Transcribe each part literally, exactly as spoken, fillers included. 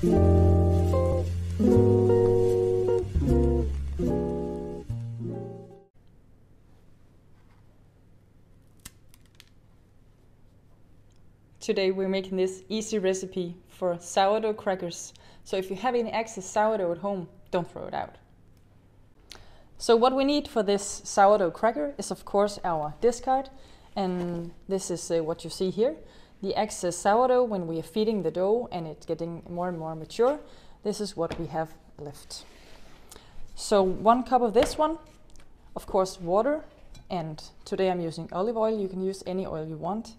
Today we're making this easy recipe for sourdough crackers. So if you have any excess sourdough at home, don't throw it out. So what we need for this sourdough cracker is of course our discard, and this is uh, what you see here. The excess sourdough, when we are feeding the dough and it's getting more and more mature, this is what we have left. So one cup of this one, of course water, and today I'm using olive oil. You can use any oil you want.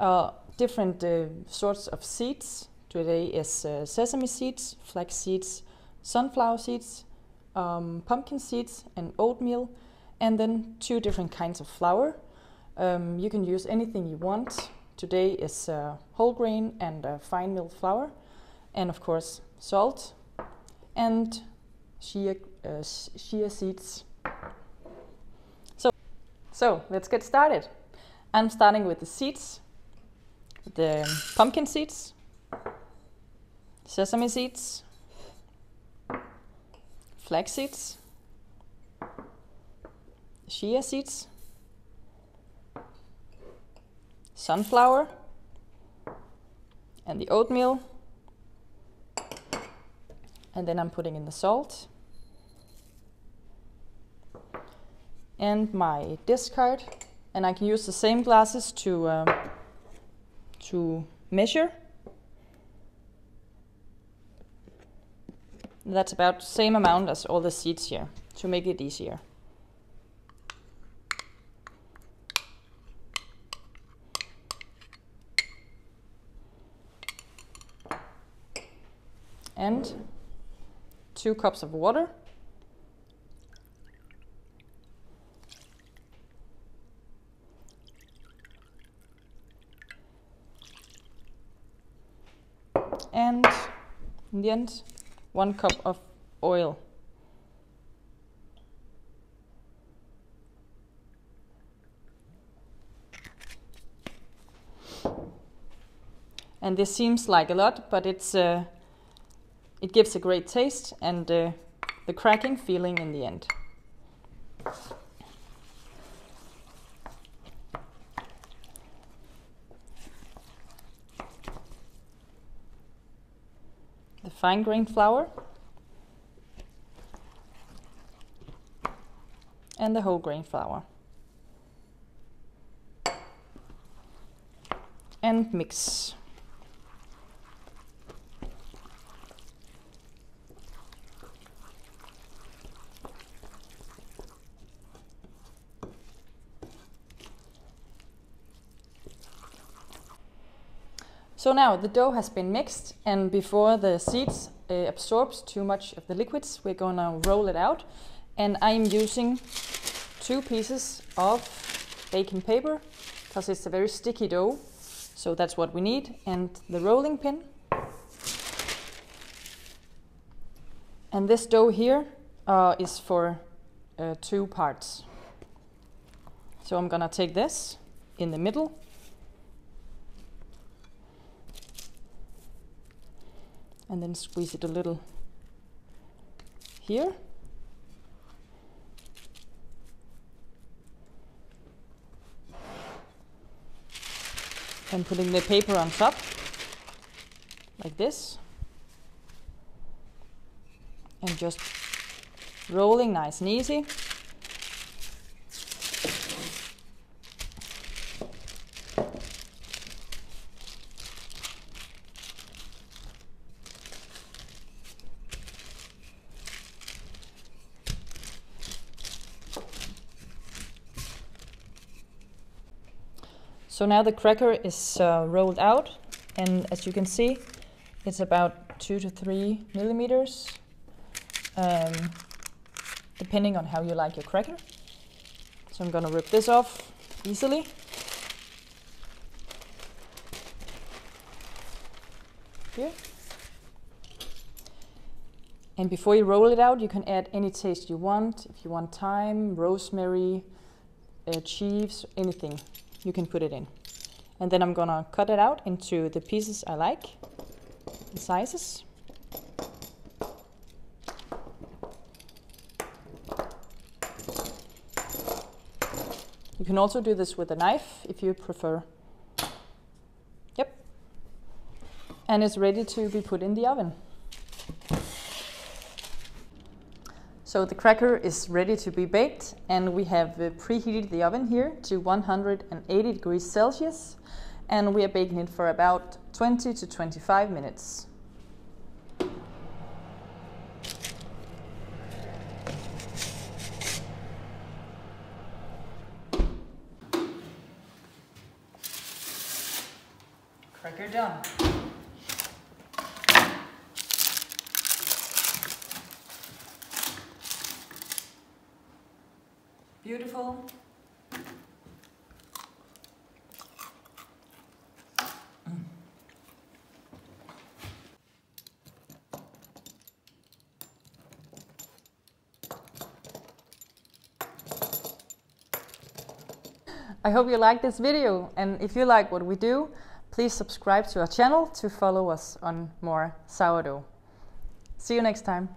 Uh, different uh, sorts of seeds. Today is uh, sesame seeds, flax seeds, sunflower seeds, um, pumpkin seeds and oatmeal, and then two different kinds of flour. Um, you can use anything you want. Today is uh, whole grain and uh, fine meal flour, and of course salt and chia, uh, chia seeds. So, so let's get started. I'm starting with the seeds, the pumpkin seeds, sesame seeds, flax seeds, chia seeds, sunflower, and the oatmeal, and then I'm putting in the salt and my discard, and I can use the same glasses to um, to measure. That's about the same amount as all the seeds here to make it easier. And two cups of water. And in the end, one cup of oil. And this seems like a lot, but it's uh, It gives a great taste and uh, the cracking feeling in the end. The fine grain flour and the whole grain flour. And mix. So now the dough has been mixed, and before the seeds uh, absorbs too much of the liquids, we're going to roll it out. And I'm using two pieces of baking paper because it's a very sticky dough, so that's what we need, and the rolling pin. And this dough here uh, is for uh, two parts. So I'm going to take this in the middle. And then squeeze it a little here. And putting the paper on top, like this. And just rolling nice and easy. So now the cracker is uh, rolled out, and as you can see, it's about two to three millimeters, um, depending on how you like your cracker. So I'm gonna rip this off easily. Here. And before you roll it out, you can add any taste you want. If you want thyme, rosemary, uh, chives, anything. You can put it in. And then I'm gonna cut it out into the pieces I like, the sizes. You can also do this with a knife if you prefer. Yep. And it's ready to be put in the oven. So the cracker is ready to be baked, and we have preheated the oven here to one hundred eighty degrees Celsius, and we are baking it for about twenty to twenty-five minutes. Cracker done. Beautiful. I hope you liked this video, and if you like what we do, please subscribe to our channel to follow us on more sourdough. See you next time.